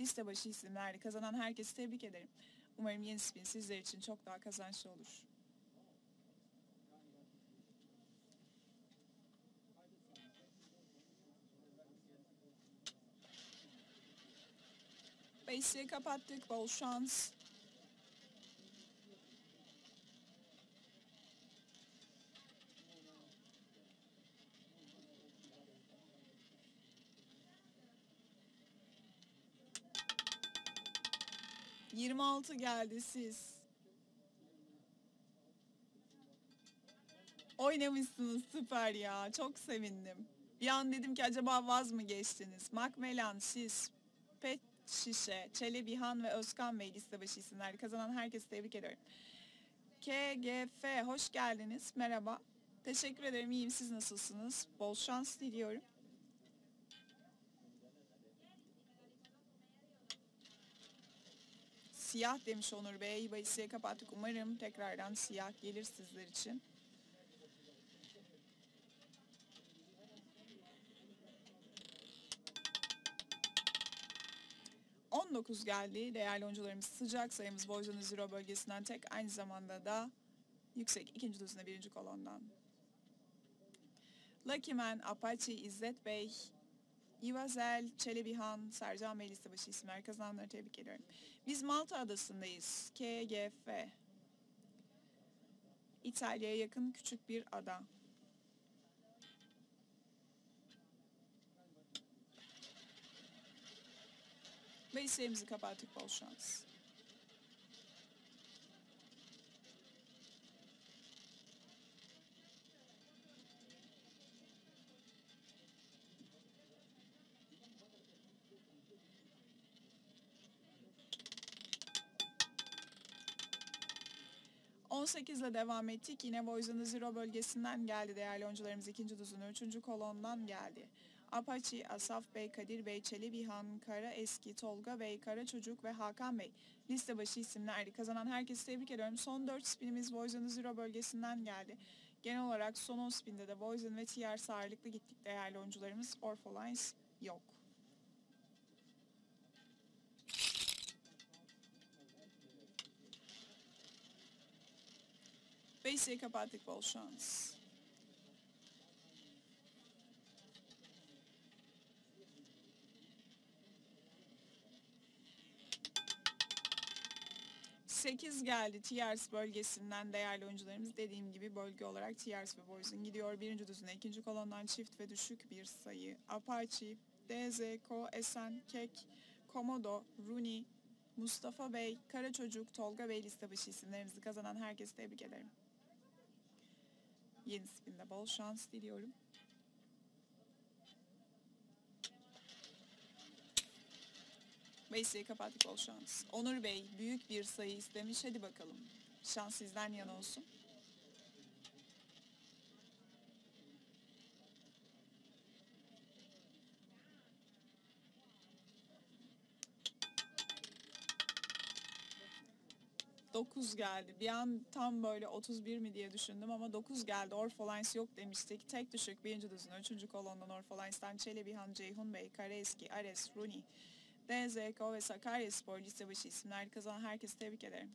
liste başı isimlerle kazanan herkesi tebrik ederim. Umarım yeni spin sizler için çok daha kazançlı olur. Base'i kapattık. Bol şans. ...26 geldi siz. Oynamışsınız, süper ya. Çok sevindim. Bir an dedim ki acaba vaz mı geçtiniz? Makmelan, Şiş, Pet Şişe, Çelebihan ve Özkan Bey liste başı isimlerle kazanan herkesi tebrik ediyorum. KGF, hoş geldiniz. Merhaba. Teşekkür ederim. İyiyim. Siz nasılsınız? Bol şans diliyorum. Siyah demiş Onur Bey. Bayisi'ye kapattık. Umarım tekrardan siyah gelir sizler için. ...19 geldi. Değerli oyuncularımız sıcak. Sayımız Boyzan'ın zero bölgesinden tek. Aynı zamanda da yüksek ikinci düzine birinci kolondan. Lucky Man, Apache, İzzet Bey... İvazel, Çelebihan, Sercan Bey listebaşı isimler kazananları tebrik ediyorum. Biz Malta adasındayız. KGF. İtalya'ya yakın küçük bir ada. Ve isimimizi kapattık. Bol şans. ...18'le devam ettik. Yine Boyzan'ın zero bölgesinden geldi. Değerli oyuncularımız ikinci düzün, üçüncü kolondan geldi. Apache, Asaf Bey, Kadir Bey, Çelebihan, Kara Eski, Tolga Bey, Kara Çocuk ve Hakan Bey. Liste başı isimlerdi. Kazanan herkesi tebrik ediyorum. Son 4 spinimiz Boyzan'ın zero bölgesinden geldi. Genel olarak son 10 spinde de Boyzan ve TRS ağırlıklı gittik. Değerli oyuncularımız Orpholines yok. Base'e kapattık. Bol şans. ...8 geldi. TRS bölgesinden değerli oyuncularımız dediğim gibi bölge olarak TRS ve Boyzun gidiyor. Birinci düzüne ikinci kolondan çift ve düşük bir sayı. Apache, DZ, Ko, Esen, Kek, Komodo, Rooney, Mustafa Bey, Kara Çocuk, Tolga Bey liste başı isimlerimizi kazanan herkesi tebrik ederim. Yeni spinde bol şans diliyorum. Base'yi kapattık. Bol şans. Onur Bey büyük bir sayı istemiş. Hadi bakalım. Şans sizden yana olsun. ...9 geldi. Bir an tam böyle 31 mi diye düşündüm ama 9 geldi. Orpholines yok demiştik. Tek düşük birinci düzün, üçüncü kolondan Orpholines'ten Çelebihan, Ceyhun Bey, Karaeski, Ares, Rooney, DZK ve Sakaryaspor listebaşı isimler kazanan herkesi tebrik ederim.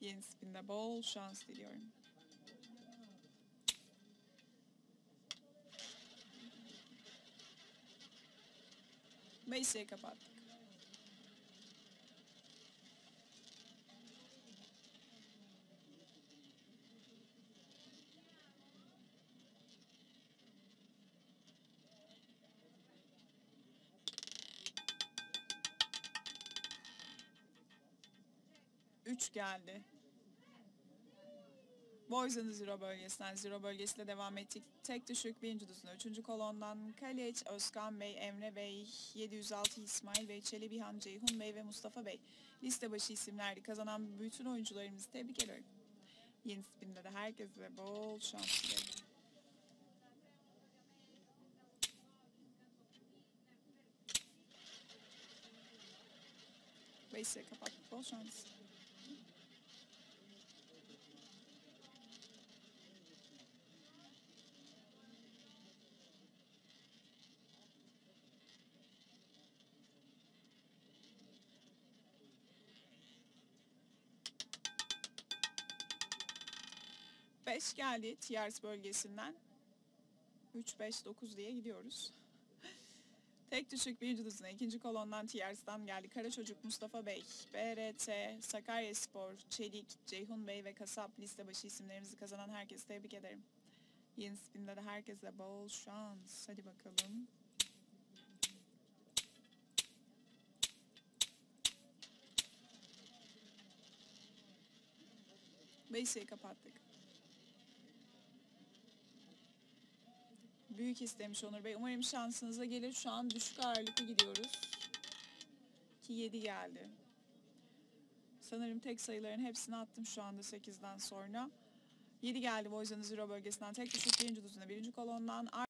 Yeni spinde bol şans diliyorum. Base'ye kapattık. Geldi. Boyzan'ın zero bölgesinden zero bölgesiyle devam ettik. Tek düşük birinci düzün, üçüncü kolondan Kaleç, Özkan Bey, Emre Bey, 706 İsmail Bey, Çelebihan, Ceyhun Bey ve Mustafa Bey. Liste başı isimlerdi. Kazanan bütün oyuncularımızı tebrik ediyorum. Yeni spinde de herkese bol şans dilerim. Base'e kapattık. Bol şans. 3-5 geldi Tiers bölgesinden. 3-5-9 diye gidiyoruz. Tek düşük birinci düzine, ikinci kolondan Tiers'den geldi. Karaçocuk, Mustafa Bey, BRT, Sakaryaspor, Çelik, Ceyhun Bey ve Kasap liste başı isimlerimizi kazanan herkesi tebrik ederim. Yeni spinde de herkese bol şans. Hadi bakalım. Beşiği kapattık. Büyük istemiş Onur Bey. Umarım şansınıza gelir. Şu an düşük ağırlıklı gidiyoruz. 2-7 geldi. Sanırım tek sayıların hepsini attım şu anda 8'den sonra. 7 geldi Boyzan Züro bölgesinden. Tek düşük birinci düzüne, birinci kolondan.